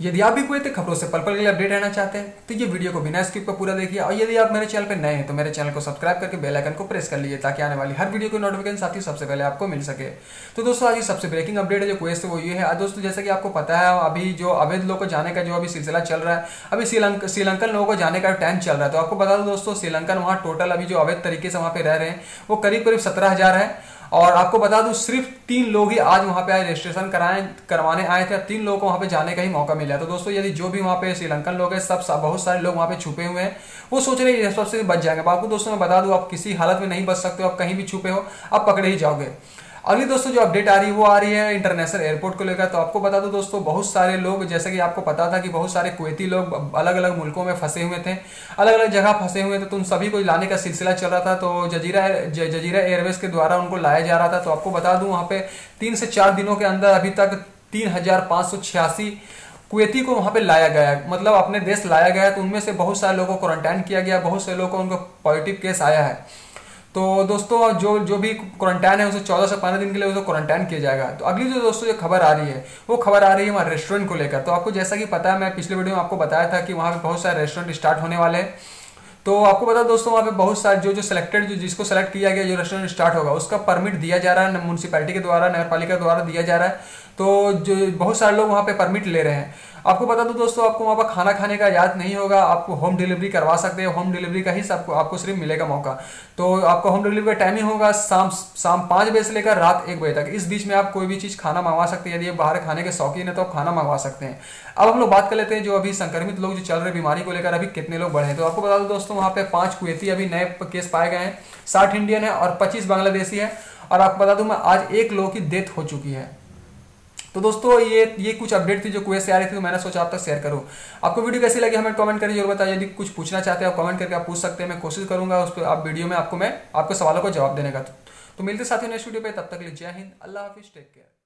यदि आप भी कुवैत की खबरों से पल-पल के लिए अपडेट रहना चाहते हैं तो ये वीडियो को बिना स्किप के पूरा देखिए। और यदि आप मेरे चैनल पर नए हैं तो मेरे चैनल को सब्सक्राइब करके बेल आइकन को प्रेस कर लीजिए ताकि आने वाली हर वीडियो की नोटिफिकेशन साथ ही सबसे पहले आपको मिल सके। तो दोस्तों आज सबसे ब्रेकिंग अपडेट है जो कुवैत से वो ये है। दोस्तों जैसे कि आपको पता है अभी जो अवैध लोगों को जाने का जो अभी सिलसिला चल रहा है, अभी श्रीलंकन लोगों को जाने का ट्रेंड चल रहा है। तो आपको बता दो दोस्तों श्रीलंकन वहाँ टोटल अभी जो अवैध तरीके से वहाँ पे रह रहे हैं वो करीब करीब 17,000 है। और आपको बता दूं सिर्फ 3 लोग ही आज वहाँ पे आए रजिस्ट्रेशन करवाने आए थे। 3 लोगों को वहाँ पे जाने का ही मौका मिला। तो दोस्तों यदि जो भी वहाँ पे श्रीलंकन लोग हैं बहुत सारे लोग वहाँ पे छुपे हुए हैं, वो सोच रहे हैं इस सब से बच जाएंगे। आपको दोस्तों मैं बता दूं आप किसी हालत में नहीं बच सकते हो, आप कहीं भी छुपे हो आप पकड़े ही जाओगे। अगली दोस्तों जो अपडेट आ रही है वो आ रही है इंटरनेशनल एयरपोर्ट को लेकर। तो आपको बता दो दोस्तों बहुत सारे लोग, जैसे कि आपको पता था कि बहुत सारे कुवैती लोग अलग अलग मुल्कों में फंसे हुए थे, अलग अलग जगह फंसे हुए थे, तो उन सभी को लाने का सिलसिला चल रहा था। तो जजीरा एयरवेज के द्वारा उनको लाया जा रहा था। तो आपको बता दूं वहाँ पे 3 से 4 दिनों के अंदर अभी तक 3,586 कुवैती को वहाँ पे लाया गया, मतलब अपने देश लाया गया। तो उनमें से बहुत सारे लोगों को क्वारंटाइन किया गया, बहुत से लोगों को उनको पॉजिटिव केस आया है। तो दोस्तों जो भी क्वारंटाइन है उसे 14 से 15 दिन के लिए उसे क्वारंटाइन किया जाएगा। तो अगली जो दोस्तों जो खबर आ रही है वो खबर आ रही है वहाँ रेस्टोरेंट को लेकर। तो आपको जैसा कि पता है मैं पिछले वीडियो में आपको बताया था कि वहाँ पे बहुत सारे रेस्टोरेंट स्टार्ट होने वाले हैं। तो आपको पता दोस्तों वहाँ पे बहुत सारे जिसको सेलेक्ट किया गया जो रेस्टोरेंट स्टार्ट होगा उसका परमिट दिया जा रहा है म्यूनसिपैलिटी के द्वारा, नगरपालिका द्वारा दिया जा रहा है। तो जो बहुत सारे लोग वहाँ पे परमिट ले रहे हैं। आपको बता दो दोस्तों आपको वहाँ पर खाना खाने का याद नहीं होगा, आपको होम डिलीवरी करवा सकते हो। होम डिलीवरी का ही आपको सिर्फ मिलेगा मौका। तो आपको होम डिलीवरी का टाइम ही होगा शाम 5 बजे से लेकर रात 1 बजे तक। इस बीच में आप कोई भी चीज़ खाना मंगवा सकते हैं। यदि बाहर खाने के शौकीन है तो आप खाना मंगवा सकते हैं। अब हम लोग बात कर लेते हैं जो अभी संक्रमित लोग जो चल रहे बीमारी को लेकर अभी कितने लोग बढ़े हैं। तो आपको बता दो दोस्तों वहाँ पे 5 कुवैती अभी नए केस पाए गए हैं, 60 इंडियन है और 25 बांग्लादेशी है। और आपको बता दूँ मैं आज एक लोगों की डेथ हो चुकी है। तो दोस्तों ये कुछ अपडेट थी जो कुवैत से आ रही थी, तो मैंने सोचा आप तक शेयर करूँ। आपको वीडियो कैसी लगी हमें कमेंट करिए और बताइए। यदि कुछ पूछना चाहते हैं आप कमेंट करके आप पूछ सकते हैं, मैं कोशिश करूँगा उस पर आप वीडियो में आपको मैं आपके सवालों को जवाब देने का। तो मिलते साथ ही नेक्स्ट वीडियो पर, तब तक के लिए जय हिंद, अल्लाह हाफिज़, टेक केयर।